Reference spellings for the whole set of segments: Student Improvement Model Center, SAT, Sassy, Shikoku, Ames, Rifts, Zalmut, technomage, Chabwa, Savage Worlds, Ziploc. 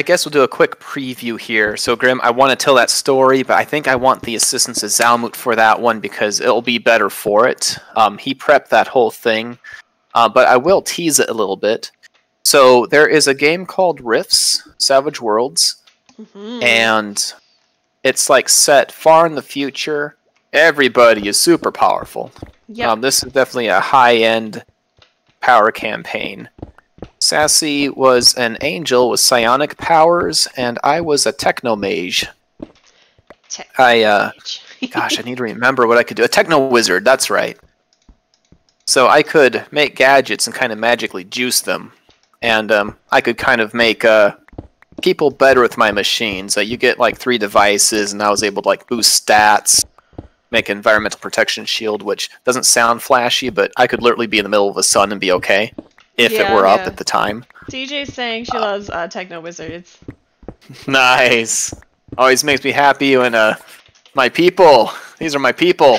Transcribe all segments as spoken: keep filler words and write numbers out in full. I guess we'll do a quick preview here. So, Grim, I want to tell that story, but I think I want the assistance of Zalmut for that one because it'll be better for it. Um, he prepped that whole thing, uh, but I will tease it a little bit. So there is a game called Rifts, Savage Worlds, mm-hmm. and it's like set far in the future. Everybody is super powerful. Yep. Um, this is definitely a high-end power campaign. Sassy was an angel with psionic powers, and I was a technomage. Technomage. I, uh, gosh, I need to remember what I could do. A techno-wizard, that's right. So I could make gadgets and kind of magically juice them. And um, I could kind of make uh, people better with my machines. So you get like three devices, and I was able to like boost stats, make environmental protection shield, which doesn't sound flashy, but I could literally be in the middle of the sun and be okay. If yeah, it were yeah. up at the time. D J's saying she uh, loves uh, techno wizards. Nice. Always makes me happy when uh, my people. These are my people.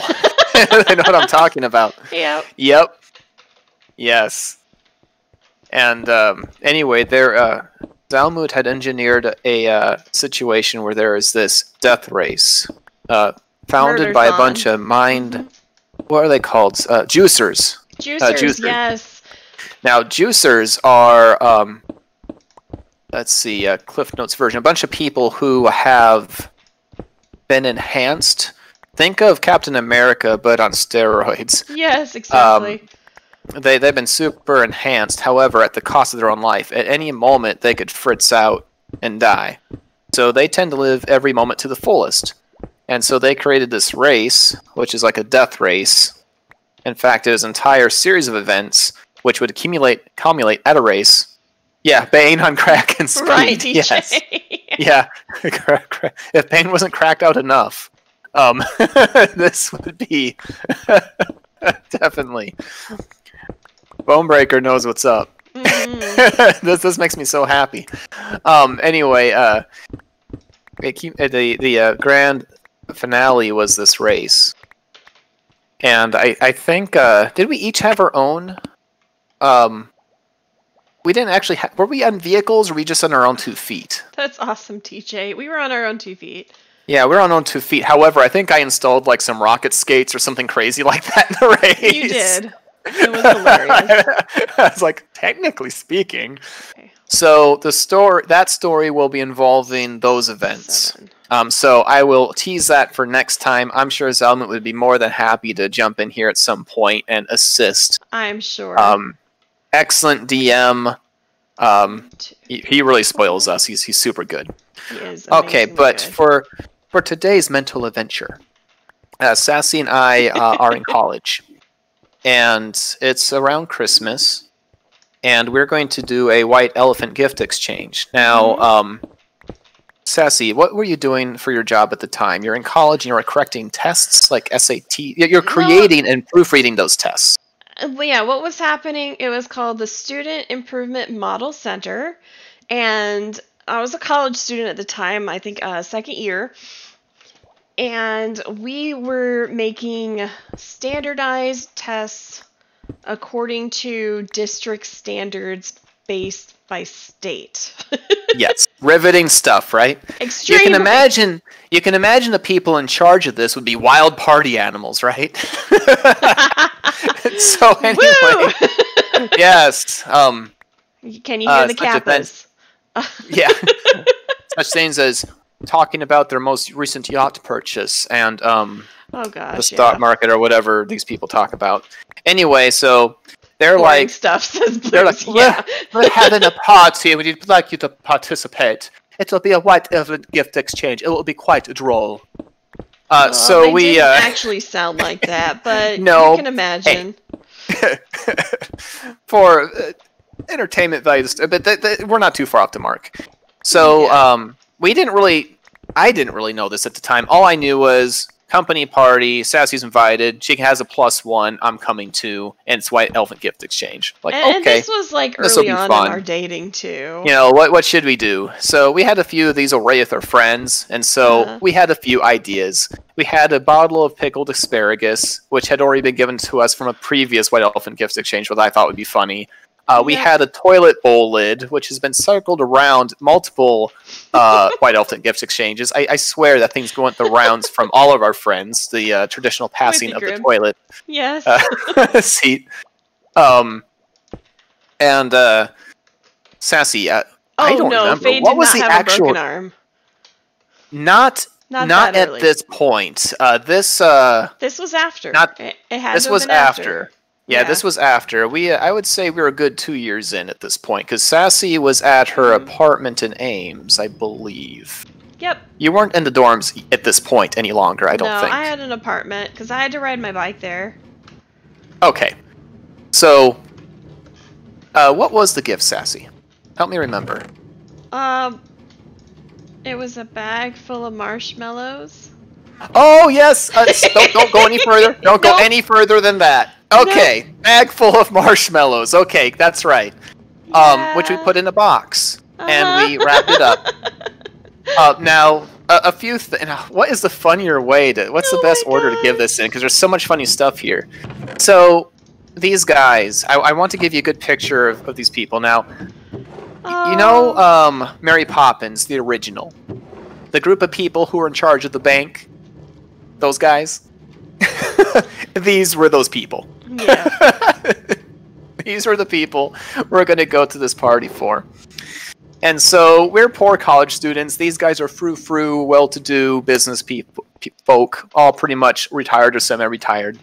I know what I'm talking about. Yep. Yep. Yes. And um, anyway, there, uh, Zalmut had engineered a uh, situation where there is this death race, uh, founded Murder's by on. a bunch of mind. Mm-hmm. What are they called? Uh, juicers. Juicers. Uh, juicers. Yes. Now, juicers are, um, let's see, uh, Cliff Notes version, a bunch of people who have been enhanced. Think of Captain America, but on steroids. Yes, exactly. Um, they, they've been super enhanced, however, at the cost of their own life. At any moment, they could fritz out and die. So they tend to live every moment to the fullest. And so they created this race, which is like a death race. In fact, it is an entire series of events which would accumulate, accumulate at a race. Yeah, Bane on crack and speed. Right, D J. Yes. Yeah, if Bane wasn't cracked out enough, um, this would be definitely. Bonebreaker knows what's up. Mm-hmm. this this makes me so happy. Um, anyway, uh, it keep, the the uh, grand finale was this race, and I I think uh, did we each have our own? Um, we didn't actually ha were we on vehicles or were we just on our own two feet? That's awesome, T J. We were on our own two feet. Yeah, we were on our own two feet. However, I think I installed like some rocket skates or something crazy like that in the race. You did. It was hilarious. I was like, technically speaking. Okay. So the story, that story will be involving those events. Seven. Um, so I will tease that for next time. I'm sure Zalmut would be more than happy to jump in here at some point and assist. I'm sure. Um, Excellent D M. Um, he, he really spoils us. He's he's super good. He is okay, but good. for for today's mental adventure, uh, Sassy and I uh, are in college, and it's around Christmas, and we're going to do a white elephant gift exchange. Now, mm-hmm. um, Sassy, what were you doing for your job at the time? You're in college, and you were correcting tests like S A T. You're creating no. and proofreading those tests. Yeah, what was happening, it was called the Student Improvement Model Center, and I was a college student at the time, I think uh, second year, and we were making standardized tests according to district standards based by state. Yes, riveting stuff, right? Extremely. You can imagine, you can imagine the people in charge of this would be wild party animals, right? So anyway, yes. Um, can you hear uh, the Kappas? Yeah, such things as talking about their most recent yacht purchase and um, oh gosh, the stock yeah. market or whatever these people talk about. Anyway, so they're Boring like stuff. Says Blues, they're like yeah. we're, we're having a party. We'd like you to participate. It'll be a white elephant gift exchange. It will be quite droll. Uh, well, so they we didn't uh, actually sound like that, but no, you can imagine. Hey. For uh, entertainment value, but th th we're not too far off the mark. So yeah. um, we didn't really, I didn't really know this at the time. All I knew was company party. Sassy's invited. She has a plus one. I'm coming too, and it's white elephant gift exchange. Like and, okay, and this was like early on fun. in our dating too. You know what? What should we do? So we had a few of these array with our friends, and so uh-huh. we had a few ideas. We had a bottle of pickled asparagus, which had already been given to us from a previous white elephant gift exchange, which I thought would be funny. Uh, we yeah. had a toilet bowl lid, which has been circled around multiple uh, White Elephant gift exchanges. I, I swear that thing's going the rounds from all of our friends, the uh, traditional passing of grim. the toilet yes. uh, seat. Um, and uh, Sassy, uh, oh, I don't no, remember. Faye what was the actual... Arm. Not... Not, not at early. this point. Uh, this uh, this was after. Not it, it had this was after. after. Yeah, yeah, this was after. We uh, I would say we were a good two years in at this point because Sassy was at her mm. apartment in Ames, I believe. Yep. You weren't in the dorms at this point any longer. I don't no, think. No, I had an apartment because I had to ride my bike there. Okay, so uh, what was the gift, Sassy? Help me remember. Um. Uh, It was a bag full of marshmallows. Oh, yes! Uh, don't, don't go any further. Don't go nope. any further than that. Okay, nope. Bag full of marshmallows. Okay, that's right. Yeah. Um, which we put in a box. Uh-huh. And we wrapped it up. uh, now, a, a few things. What is the funnier way to... What's oh the best order to give this in? Because there's so much funny stuff here. So, these guys. I, I want to give you a good picture of, of these people. Now... You know, um, Mary Poppins, the original. The group of people who were in charge of the bank. Those guys. These were those people. Yeah. These were the people we're going to go to this party for. And so we're poor college students. These guys are frou-frou, well-to-do business people, folk, all pretty much retired or semi-retired.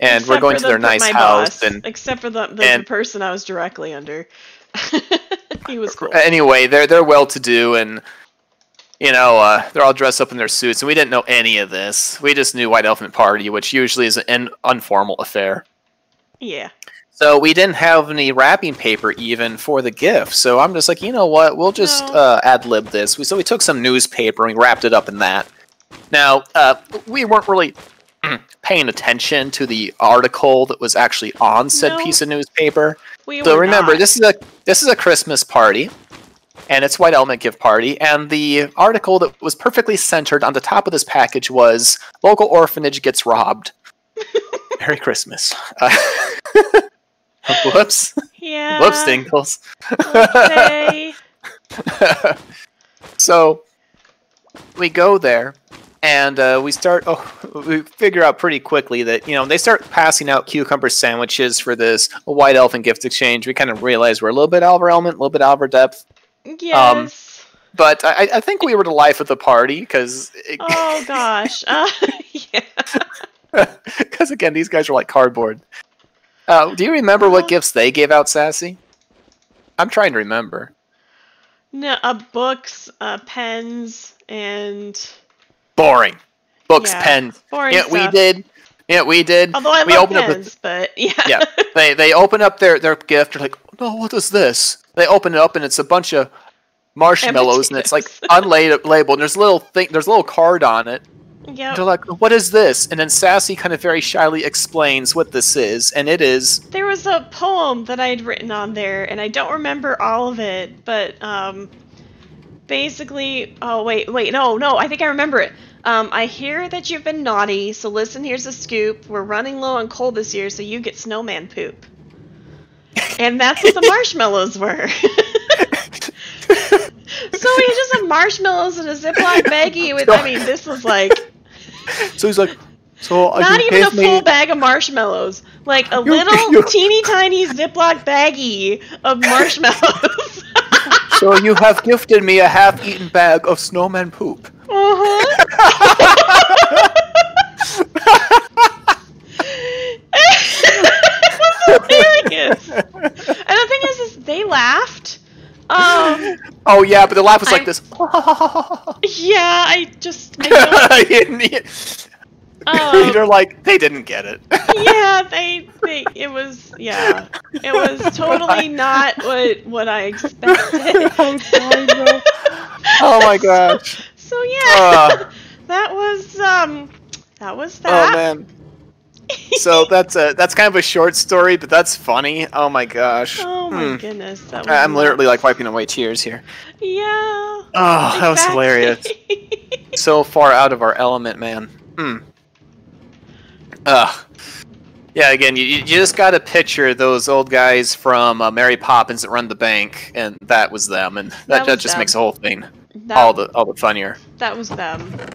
And except we're going to the, their nice house. Boss, and, except for the, the, and, the person I was directly under. He was cool. Anyway, they're they're well to do, and you know uh, they're all dressed up in their suits, and we didn't know any of this. We just knew White Elephant Party, which usually is an informal affair. Yeah. So we didn't have any wrapping paper even for the gift. So I'm just like, you know what? We'll just no. uh, ad lib this. We so we took some newspaper and we wrapped it up in that. Now uh, we weren't really paying attention to the article that was actually on said no. piece of newspaper. We so remember, not. this is a this is a Christmas party, and it's White Element Gift Party, and the article that was perfectly centered on the top of this package was, local orphanage gets robbed. Merry Christmas. Uh, whoops. Yeah. Whoops, Dingles. Okay. So, we go there. And uh, we start. Oh, we figure out pretty quickly that you know they start passing out cucumber sandwiches for this White Elephant gift exchange. We kind of realize we're a little bit out of our element, a little bit out of our depth. Yes. Um, but I, I think we were the life of the party because. Oh gosh. Uh, yeah. Because again, these guys were like cardboard. Uh, do you remember what gifts they gave out, Sassy? I'm trying to remember. No, uh, books, uh, pens, and. Boring. Books, yeah, pens. Boring yeah, stuff. We did. Yeah, we did. Although I we love pens, up a, but yeah. Yeah. They, they open up their, their gift. They're like, no, what is this? They open it up, and it's a bunch of marshmallows, and, and it's like unlabeled. And there's a little, thing, there's a little card on it. Yeah. They're like, what is this? And then Sassy kind of very shyly explains what this is, and it is... There was a poem that I had written on there, and I don't remember all of it, but... um. Basically, oh, wait, wait, no, no, I think I remember it. Um, I hear that you've been naughty, so listen, here's a scoop. We're running low on coal this year, so you get snowman poop. And that's what the marshmallows were. So he just had marshmallows in a Ziploc baggie with, I mean, this was like... So he's like... So not even a full me? bag of marshmallows. Like a you, little you. teeny tiny Ziploc baggie of marshmallows. So you have gifted me a half-eaten bag of snowman poop. Uh-huh. It was hilarious. And the thing is, is they laughed. Um, oh yeah, but the laugh was I, like this. Yeah, I just... I don't... Um, They're like, they didn't get it. Yeah, they, they, it was, yeah, it was totally not what what I expected. Oh, God, oh my gosh! So, so yeah, uh, that was um, that was that. Oh man. So that's a that's kind of a short story, but that's funny. Oh my gosh. Oh my hmm. goodness. That was I'm nuts. literally like wiping away tears here. Yeah. Oh, exactly. That was hilarious. So far out of our element, man. Hmm. Ugh. Yeah, again, you, you just got to picture those old guys from uh, Mary Poppins that run the bank, and that was them, and that, that, that just them. makes the whole thing that, all the all the funnier. That was them.